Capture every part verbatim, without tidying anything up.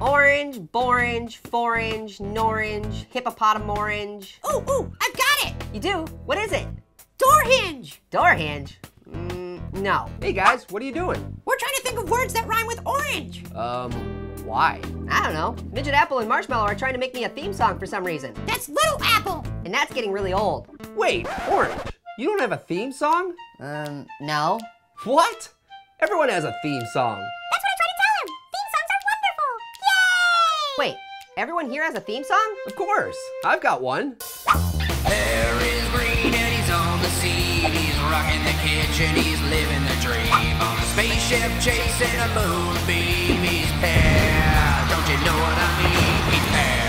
Orange, borange, forange, norange, hippopotamorange. Ooh, ooh, I've got it! You do? What is it? Door hinge! Door hinge? Mm, no. Hey guys, what are you doing? We're trying to think of words that rhyme with orange. Um, why? I don't know. Midget Apple and Marshmallow are trying to make me a theme song for some reason. That's Little Apple! And that's getting really old. Wait, Orange, you don't have a theme song? Um, no. What? Everyone has a theme song. That's what I try to tell him. Theme songs are wonderful. Yay! Wait, everyone here has a theme song? Of course. I've got one. There is green and he's on the sea. He's rocking the kitchen. He's living the dream. On a spaceship chasing a moonbeam. He's there. Don't you know what I mean? He's there.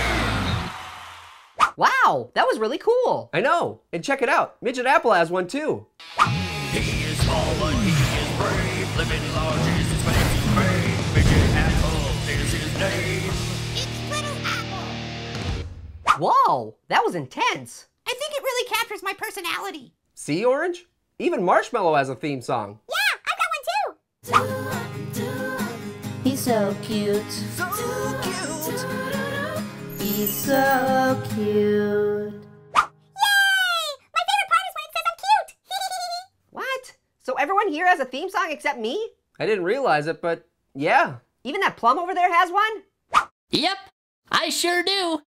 Wow, that was really cool. I know. And check it out. Midget Apple has one too. He is fallen. He is brave. Living large is his fancy fame. Midget Apple is his name. It's Little Apple. Whoa, that was intense. I think it really captures my personality. See, Orange? Even Marshmallow has a theme song. Yeah, I've got one too. He's so cute. So cute. He's so cute. So everyone here has a theme song except me? I didn't realize it, but yeah. Even that plum over there has one? Yep, I sure do.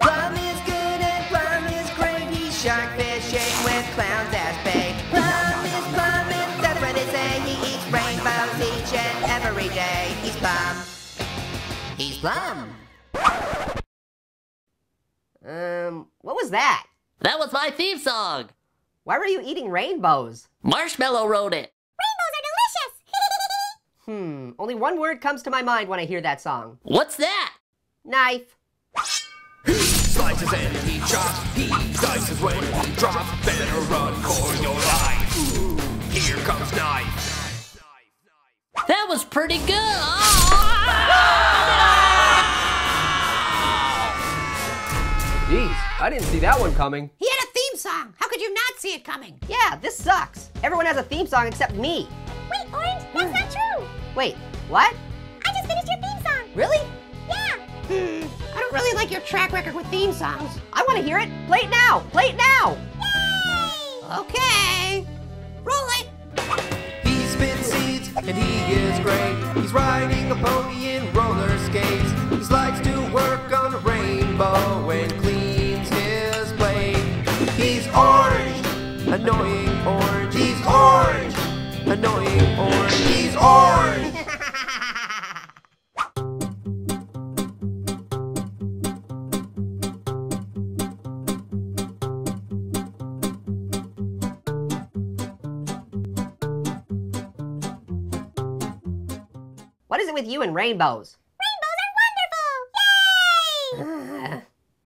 Plum is good and plum is great. He's shark fishing with clowns as bait. Plum is plum and that's what they say. He eats rainbows each and every day. He's plum. He's plum. Um, what was that? That was my theme song. Why were you eating rainbows? Marshmallow wrote it. Rainbows are delicious. Hmm, only one word comes to my mind when I hear that song. What's that? Knife. He slices and he chops. He dices when he drops. Better run for your life. Ooh, here comes Knife. That was pretty good. Oh, no! Jeez, I didn't see that one coming. He had a theme song. How could you not see it coming? Yeah, this sucks. Everyone has a theme song except me. Wait, Orange, that's not true. Wait, what? I just finished your theme song. Really? Yeah. Hmm, I don't really like your track record with theme songs. I want to hear it. Play it now. Play it now. Yay! Okay. Roll it. He spins seeds and he is great. He's riding a pony in roller skates. He likes to work on a rainbow and cleans his plate. He's orange. Annoying Orange, he's orange! Annoying Orange, he's orange! What is it with you and rainbows? Rainbows are wonderful! Yay!